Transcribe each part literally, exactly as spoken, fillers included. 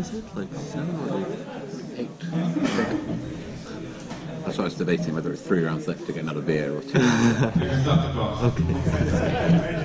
is it? Like seven or eight? Eight. That's why I was debating whether it's three rounds left to get another beer or two. Okay.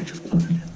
I just love it.